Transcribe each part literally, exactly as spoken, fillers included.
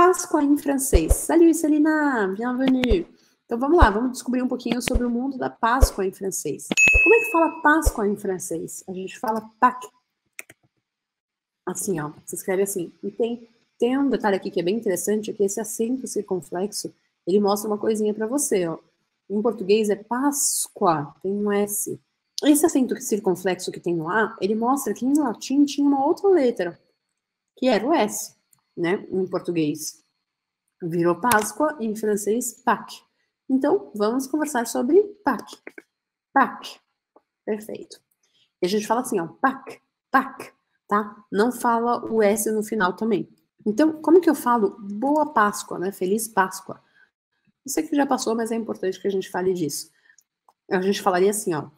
Páscoa em francês. Salut, Celina, bienvenue. Então vamos lá, vamos descobrir um pouquinho sobre o mundo da Páscoa em francês. Como é que fala Páscoa em francês? A gente fala Pâques. Assim, ó, se escreve assim. E tem, tem um detalhe aqui que é bem interessante, é que esse acento circunflexo, ele mostra uma coisinha pra você, ó. Em português é Páscoa, tem um S. Esse acento circunflexo que tem no A, ele mostra que em latim tinha uma outra letra, que era o S, né? Em português virou Páscoa, em francês, Pâques. Então, vamos conversar sobre Pâques. Pâques. Perfeito. E a gente fala assim, ó, Pâques, Pâques, tá? Não fala o S no final também. Então, como que eu falo Boa Páscoa, né? Feliz Páscoa. Eu sei que já passou, mas é importante que a gente fale disso. A gente falaria assim, ó.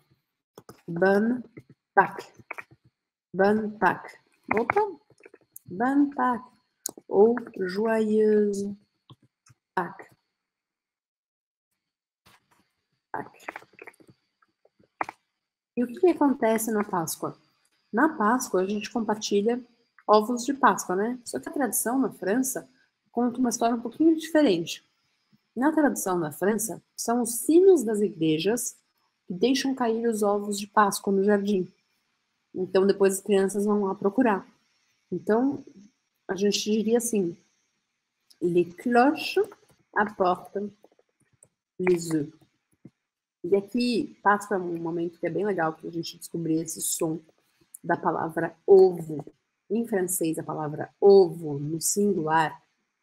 Bonne Pâques. Bonne Pâques. Opa! Bonne Pâques. Ou joyeuse Pâques. Pâques. E o que acontece na Páscoa? Na Páscoa, a gente compartilha ovos de Páscoa, né? Só que a tradição na França conta uma história um pouquinho diferente. Na tradição na França, são os sinos das igrejas que deixam cair os ovos de Páscoa no jardim. Então, depois as crianças vão lá procurar. Então, a gente diria assim, les cloches apportent les œufs. E aqui passa um momento que é bem legal para a gente descobrir esse som da palavra ovo. Em francês, a palavra ovo, no singular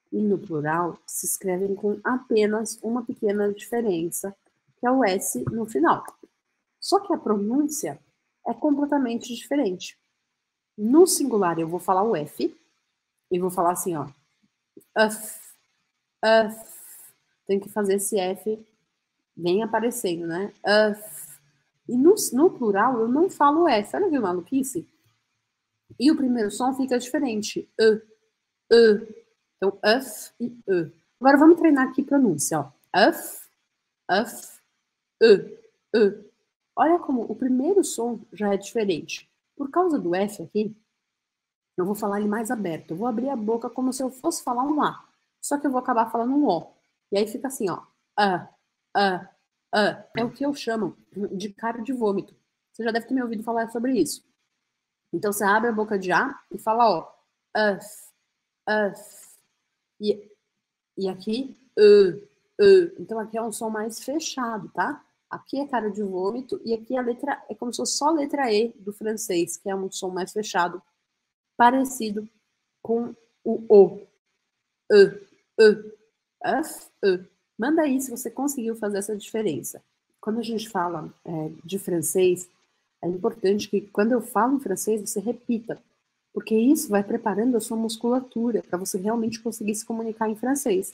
e no plural, se escrevem com apenas uma pequena diferença, que é o S no final. Só que a pronúncia é completamente diferente. No singular, eu vou falar o F, e vou falar assim, ó, F, F. Tem que fazer esse F bem aparecendo, né? F. E no, no plural, eu não falo F. Olha que maluquice. E o primeiro som fica diferente. E, e. Então, F e E. Agora, vamos treinar aqui a pronúncia, ó. F, F, E, E. Olha como o primeiro som já é diferente. Por causa do F aqui, eu vou falar ele mais aberto. Eu vou abrir a boca como se eu fosse falar um A. Só que eu vou acabar falando um O. E aí fica assim, ó. A, A, A. É o que eu chamo de cara de vômito. Você já deve ter me ouvido falar sobre isso. Então, você abre a boca de A e fala, ó, F, F. E, e aqui, E, E. Então, aqui é um som mais fechado, tá? Aqui é cara de vômito e aqui a letra é como se fosse só a letra E do francês, que é um som mais fechado, parecido com o O. E, E, F, E. Manda aí se você conseguiu fazer essa diferença. Quando a gente fala é, de francês, é importante que quando eu falo em francês, você repita. Porque isso vai preparando a sua musculatura para você realmente conseguir se comunicar em francês.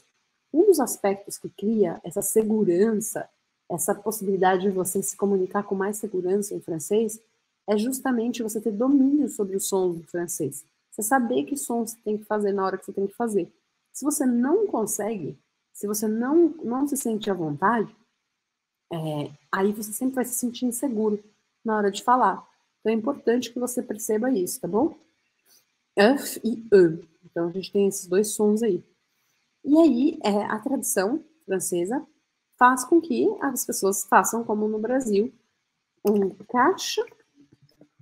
Um dos aspectos que cria essa segurança, essa possibilidade de você se comunicar com mais segurança em francês, é justamente você ter domínio sobre os sons do francês. Você saber que sons você tem que fazer na hora que você tem que fazer. Se você não consegue, se você não, não se sente à vontade, é, aí você sempre vai se sentir inseguro na hora de falar. Então é importante que você perceba isso, tá bom? F e E. Então, a gente tem esses dois sons aí. E aí, é, a tradição francesa faz com que as pessoas façam, como no Brasil, um cache,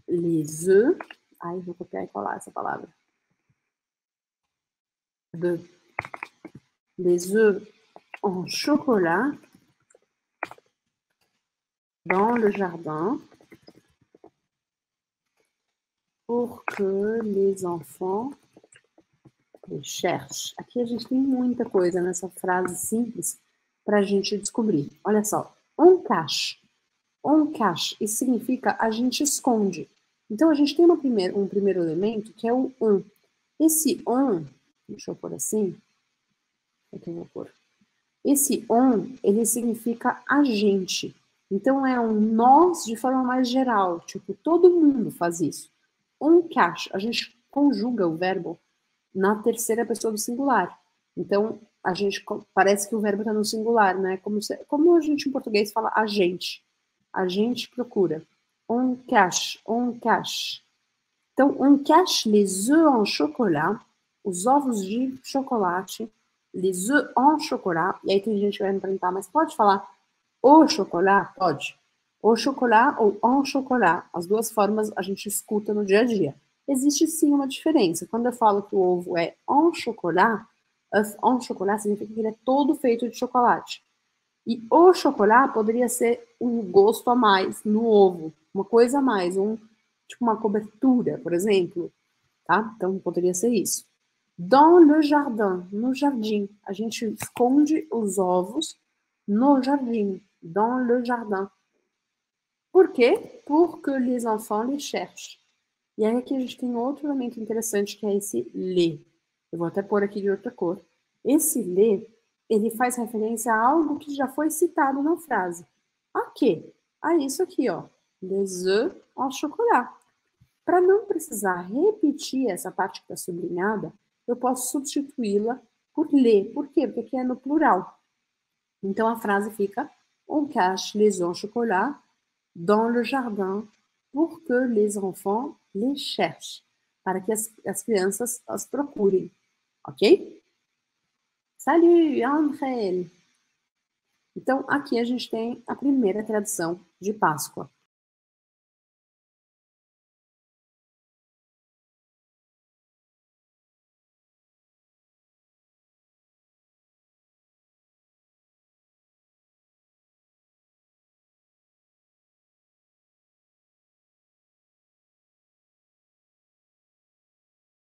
les œufs. Ai, vou copiar e falar essa palavra. De, les œufs en chocolat dans le jardin. Pour que les enfants cherchent. Aqui a gente tem muita coisa nessa frase simples para a gente descobrir. Olha só, on cache. On cache, isso significa a gente esconde. Então a gente tem uma primeira, um primeiro elemento que é o on. Esse on, deixa eu pôr assim. Aqui eu vou pôr. Esse on, ele significa a gente. Então é um nós de forma mais geral. Tipo, todo mundo faz isso. On cache, a gente conjuga o verbo na terceira pessoa do singular. Então, a gente parece que o verbo está no singular, né? Como, se, como a gente em português fala a gente. A gente procura. On cache, on cache. Então, on cache les œufs en chocolat os ovos de chocolate, les œufs en chocolat, e aí tem gente que vai me perguntar, mas pode falar o chocolat? Pode. O chocolat ou en chocolat, as duas formas a gente escuta no dia a dia. Existe sim uma diferença. Quando eu falo que o ovo é en chocolat, œuf en chocolat significa que ele é todo feito de chocolate. E o chocolate poderia ser um gosto a mais no ovo, uma coisa a mais, um, tipo uma cobertura, por exemplo. Tá? Então poderia ser isso. Dans le jardin, no jardim. A gente esconde os ovos no jardim. Dans le jardin. Por quê? Porque les enfants les cherchent. E aí aqui a gente tem outro elemento interessante que é esse les. Eu vou até pôr aqui de outra cor. Esse les, ele faz referência a algo que já foi citado na frase. A quê? A isso aqui, ó. Les œufs en chocolat. Para não precisar repetir essa parte que está sublinhada, eu posso substituí-la por les. Por quê? Porque aqui é no plural. Então a frase fica on cache les œufs en chocolat dans le jardin pour que les enfants les cherchent, para que as, as crianças as procurem, ok? Salut, Angel! Então, aqui a gente tem a primeira tradução de Páscoa.